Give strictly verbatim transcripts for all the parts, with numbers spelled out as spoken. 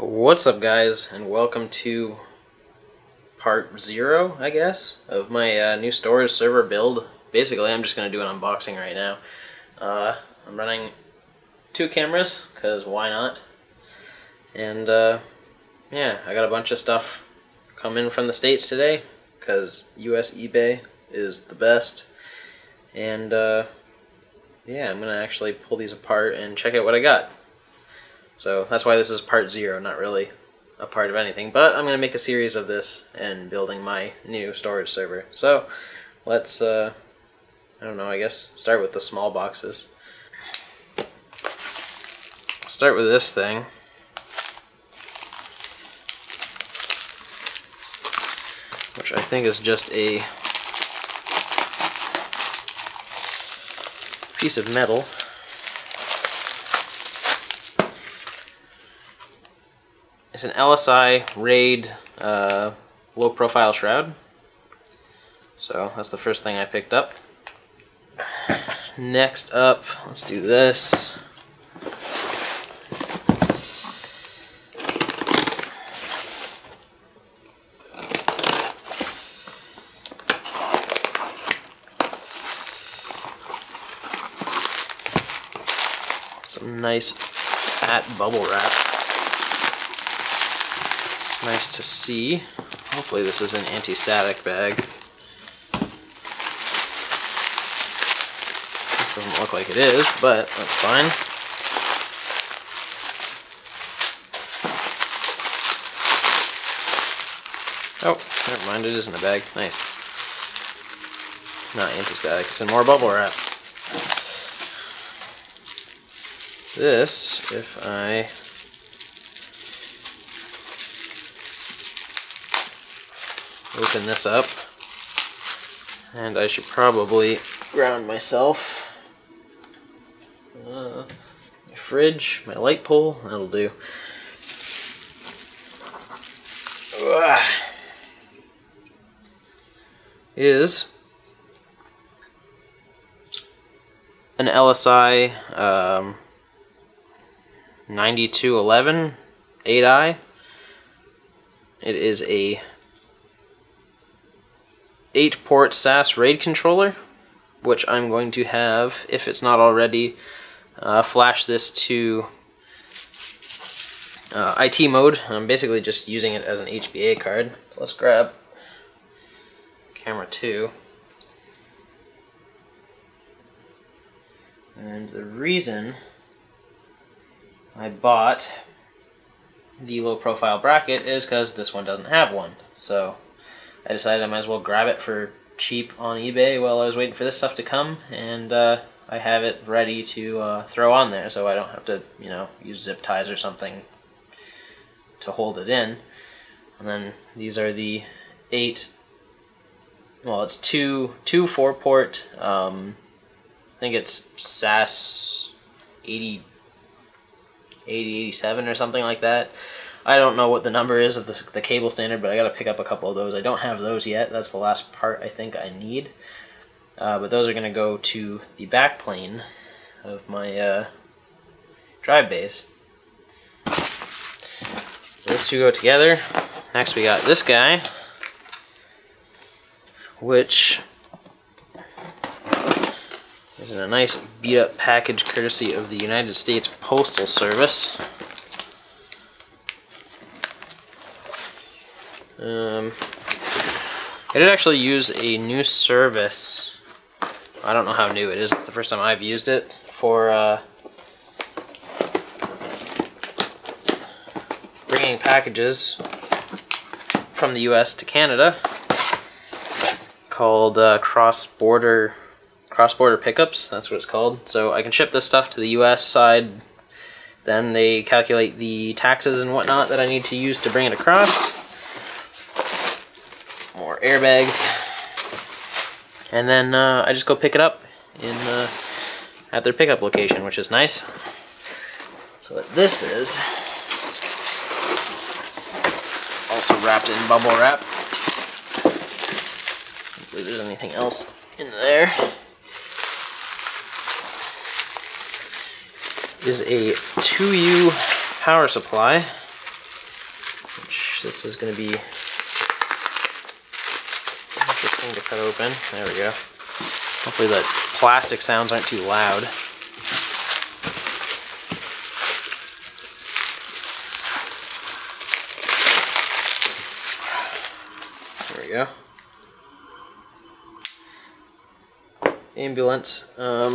What's up, guys, and welcome to part zero, I guess, of my uh, new storage server build. Basically, I'm just going to do an unboxing right now. Uh, I'm running two cameras, because why not? And, uh, yeah, I got a bunch of stuff coming from the States today, because U S eBay is the best. And, uh, yeah, I'm going to actually pull these apart and check out what I got. So that's why this is part zero, not really a part of anything, but I'm going to make a series of this and building my new storage server. So let's, uh, I don't know, I guess start with the small boxes. I'll start with this thing. Which I think is just a piece of metal. It's an L S I RAID uh, low profile shroud. So that's the first thing I picked up. Next up, let's do this. Some nice fat bubble wrap. Nice to see. Hopefully this is an anti-static bag. It doesn't look like it is, but that's fine. Oh, never mind, it isn't a bag. Nice. Not anti-static, it's in more bubble wrap. This, if I... open this up, and I should probably ground myself. Uh, my fridge, my light pole, that'll do. Uh, is an L S I um, ninety-two eleven eight i. It is a eight port S A S RAID controller, which I'm going to have, if it's not already, uh, flash this to uh, I T mode. I'm basically just using it as an H B A card. So let's grab camera two. And the reason I bought the low profile bracket is because this one doesn't have one. So I decided I might as well grab it for cheap on eBay while I was waiting for this stuff to come, and uh, I have it ready to uh, throw on there, so I don't have to, you know, use zip ties or something to hold it in. And then these are the eight, well, it's two, two four port, um, I think it's S A S eighty, eighty eighty-seven or something like that. I don't know what the number is of the, the cable standard, but I gotta pick up a couple of those. I don't have those yet. That's the last part I think I need. Uh, but those are gonna go to the back plane of my uh, drive bays. So those two go together. Next we got this guy, which is in a nice beat-up package courtesy of the United States Postal Service. Um, I did actually use a new service. I don't know how new it is. It's the first time I've used it for uh, bringing packages from the U S to Canada, called uh, cross-border cross-border pickups. That's what it's called. So I can ship this stuff to the U S side. Then they calculate the taxes and whatnot that I need to use to bring it across. More airbags, and then uh, I just go pick it up in uh, at their pickup location, which is nice. So what this is, also wrapped in bubble wrap. I don't believe there's anything else in there. Is a two U power supply. switch. This is going to be interesting to cut open. There we go. Hopefully the plastic sounds aren't too loud. There we go. Ambulance. Um,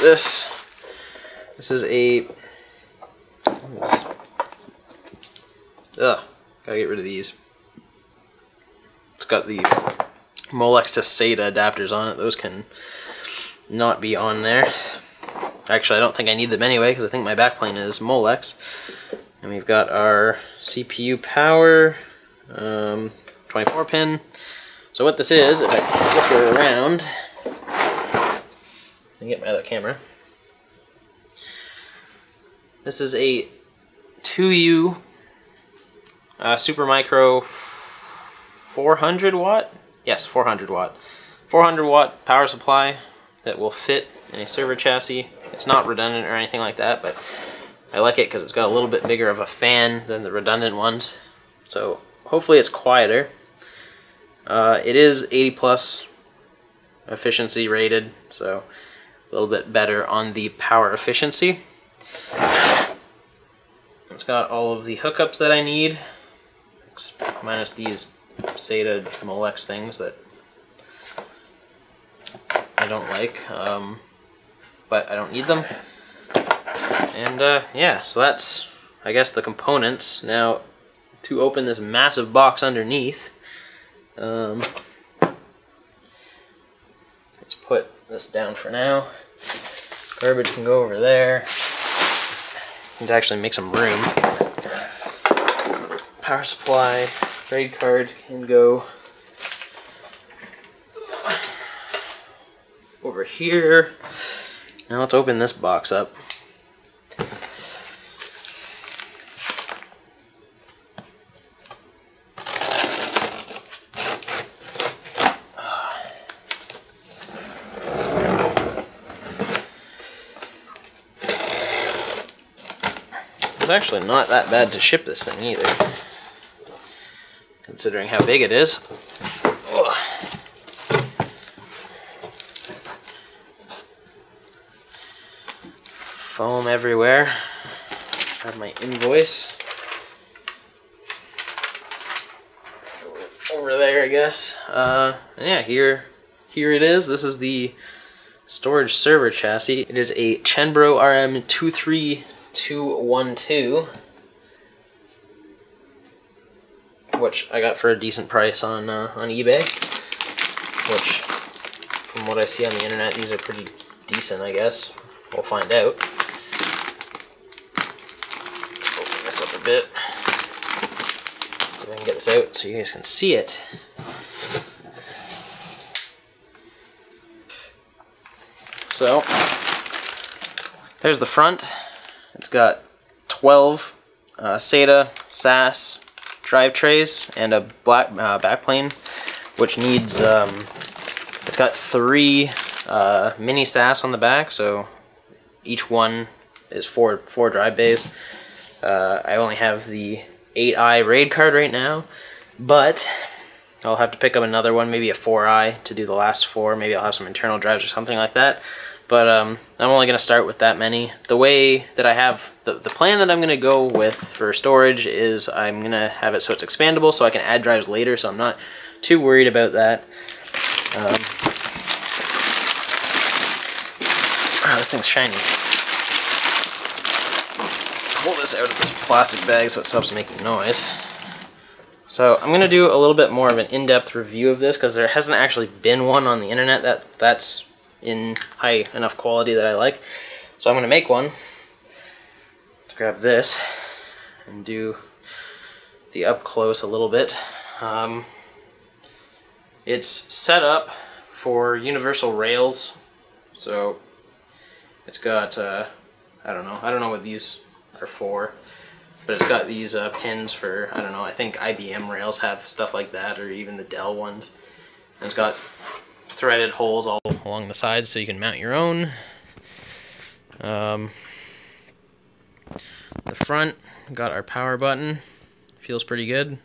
this. This is a. Ugh, gotta get rid of these. It's got the Molex to SATA adapters on it. Those can not be on there. Actually, I don't think I need them anyway because I think my backplane is Molex. And we've got our C P U power, um, twenty-four pin. So what this is, if I flip her around and get my other camera, this is a two U uh, Super Micro four hundred watt, yes, four hundred watt, four hundred watt power supply that will fit in a server chassis. It's not redundant or anything like that, but I like it because it's got a little bit bigger of a fan than the redundant ones. So hopefully it's quieter. Uh, it is eighty plus efficiency rated, so a little bit better on the power efficiency. It's got all of the hookups that I need, minus these SATA Molex things that I don't like, um, but I don't need them. And uh, yeah, so that's, I guess, the components. Now, to open this massive box underneath, um, let's put this down for now. Garbage can go over there. To actually make some room. Power supply, RAID card can go over here. Now let's open this box up. Actually not that bad to ship this thing either, considering how big it is. Ugh. Foam everywhere. Have my invoice over there, I guess. Uh, yeah, here, here it is. This is the storage server chassis. It is a Chenbro R M two three two one two, which I got for a decent price on uh, on eBay, which from what I see on the internet, these are pretty decent, I guess. We'll find out. Open this up a bit, see if I can get this out so you guys can see it. So there's the front. It's got twelve uh, SATA, S A S, drive trays, and a black uh, backplane, which needs, um, it's got three uh, mini S A S on the back, so each one is four, four drive bays. Uh, I only have the eight I RAID card right now, but I'll have to pick up another one, maybe a four I to do the last four. Maybe I'll have some internal drives or something like that. But um, I'm only going to start with that many. The way that I have, the, the plan that I'm going to go with for storage is I'm going to have it so it's expandable so I can add drives later, so I'm not too worried about that. Um, oh, this thing's shiny. Let's pull this out of this plastic bag so it stops making noise. So I'm going to do a little bit more of an in-depth review of this because there hasn't actually been one on the internet that that's in high enough quality that I like. So I'm going to make one. Let's grab this and do the up close a little bit. Um, it's set up for universal rails, so it's got, uh, I don't know, I don't know what these are for, but it's got these uh, pins for, I don't know, I think I B M rails have stuff like that, or even the Dell ones. And it's got threaded holes all along the sides so you can mount your own. Um, the front, got our power button, Feels pretty good.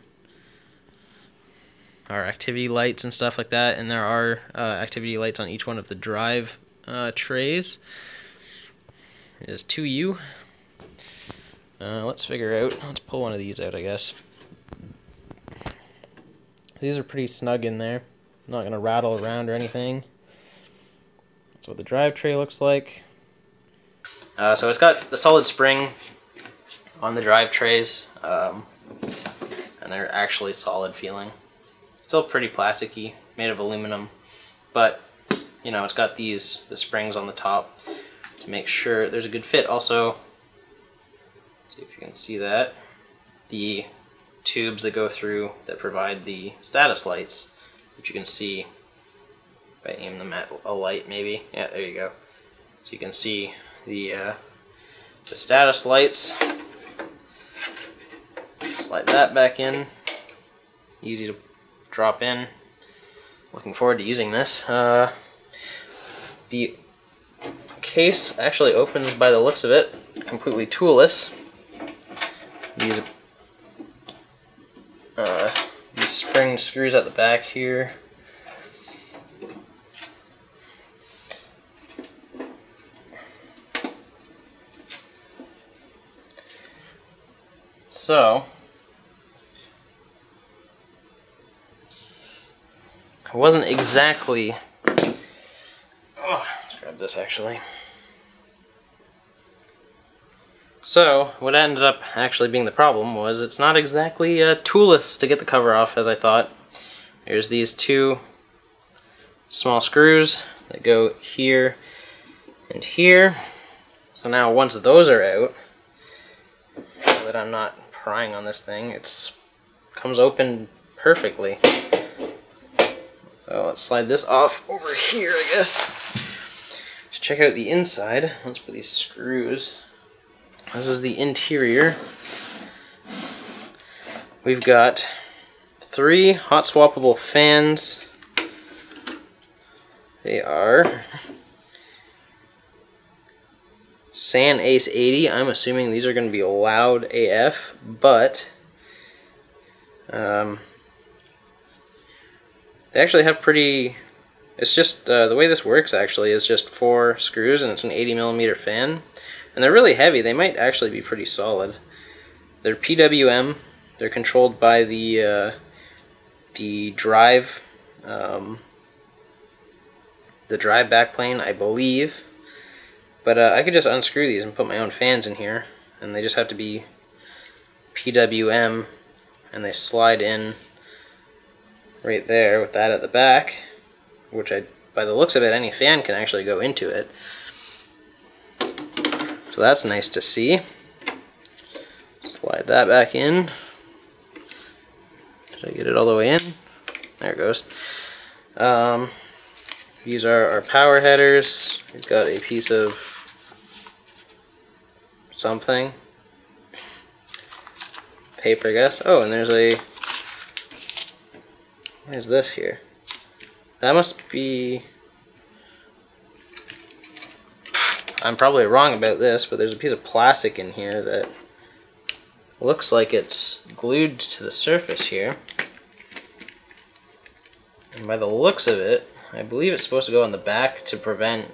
Our activity lights and stuff like that, and there are uh, activity lights on each one of the drive uh, trays. It is two U. Uh, let's figure out, let's pull one of these out, I guess. These are pretty snug in there. I'm not going to rattle around or anything. That's what the drive tray looks like. Uh, so it's got the solid spring on the drive trays, um, and they're actually solid feeling. Still pretty plasticky, made of aluminum, but you know, it's got these the springs on the top to make sure there's a good fit. Also, see if you can see that, the tubes that go through that provide the status lights, which you can see if I aim them at a light maybe. Yeah, there you go. So you can see the, uh, the status lights. Slide that back in. Easy to drop in. Looking forward to using this. Uh, the case actually opens by the looks of it. Completely toolless. These Uh, these spring screws at the back here. So, I wasn't exactly, oh, let's grab this actually. So, what ended up actually being the problem was it's not exactly uh, toolless to get the cover off as I thought. There's these two small screws that go here and here. So now once those are out, so that I'm not prying on this thing, it's comes open perfectly. So let's slide this off over here, I guess. Let's check out the inside. Let's put these screws. This is the interior. We've got three hot swappable fans. They are San Ace eighty. I'm assuming these are going to be loud A F, but um, they actually have pretty. It's just uh, the way this works. Actually, is just four screws, and it's an eighty millimeter fan. And they're really heavy. They might actually be pretty solid. They're P W M. They're controlled by the uh, the drive um, the drive backplane, I believe. But uh, I could just unscrew these and put my own fans in here, and they just have to be P W M, and they slide in right there with that at the back, which I, by the looks of it, any fan can actually go into it. So that's nice to see. Slide that back in. Did I get it all the way in? There it goes. Um, these are our power headers. We've got a piece of something. Paper, I guess. Oh, and there's a, what is this here? That must be, I'm probably wrong about this, but there's a piece of plastic in here that looks like it's glued to the surface here. And by the looks of it, I believe it's supposed to go on the back to prevent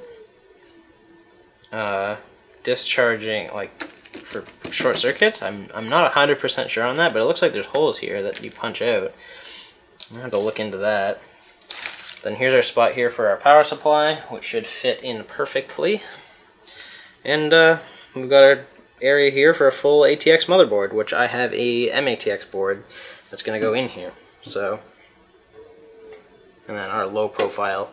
uh, discharging, like for short circuits. I'm I'm not one hundred percent sure on that, but it looks like there's holes here that you punch out. I'm gonna have to look into that. Then here's our spot here for our power supply, which should fit in perfectly. And uh, we've got our area here for a full A T X motherboard, which I have a M A T X board that's going to go in here. So, and then our low profile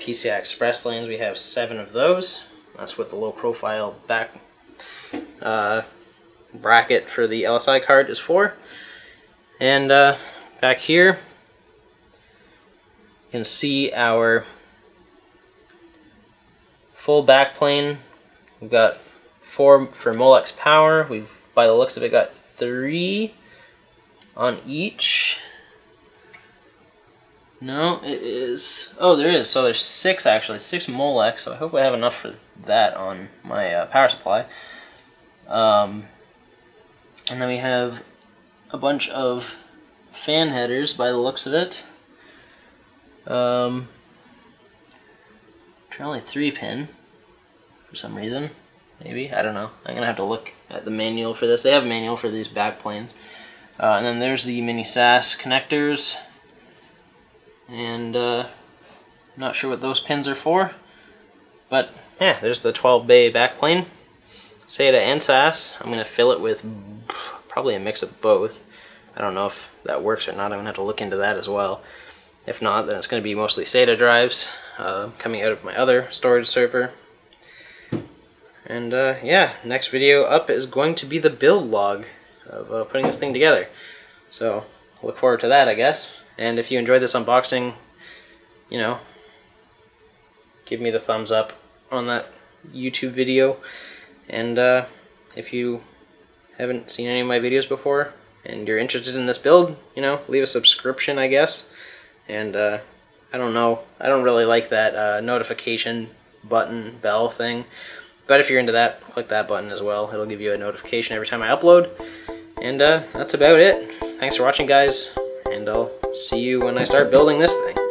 P C I Express lanes, we have seven of those. That's with the low profile back uh, bracket for the L S I card is for. And uh, back here, you can see our full backplane. We've got four for Molex power. We've, by the looks of it, got three on each. No, it is. Oh, there is. So there's six actually, six Molex. So I hope I have enough for that on my uh, power supply. Um, and then we have a bunch of fan headers by the looks of it. Um, they're only three pin for some reason. Maybe, I don't know. I'm gonna have to look at the manual for this. They have a manual for these back planes. Uh, and then there's the mini S A S connectors, and uh, I'm not sure what those pins are for, but yeah, there's the twelve bay back plane, S A T A and S A S. I'm gonna fill it with probably a mix of both. I don't know if that works or not. I'm gonna have to look into that as well. If not, then it's gonna be mostly S A T A drives uh, coming out of my other storage server. And uh, yeah, next video up is going to be the build log of uh, putting this thing together. So look forward to that, I guess. And if you enjoyed this unboxing, you know, give me the thumbs up on that YouTube video. And uh, if you haven't seen any of my videos before and you're interested in this build, you know, leave a subscription, I guess. And uh, I don't know, I don't really like that uh, notification button bell thing. But if you're into that, click that button as well. It'll give you a notification every time I upload. And uh, that's about it. Thanks for watching, guys, and I'll see you when I start building this thing.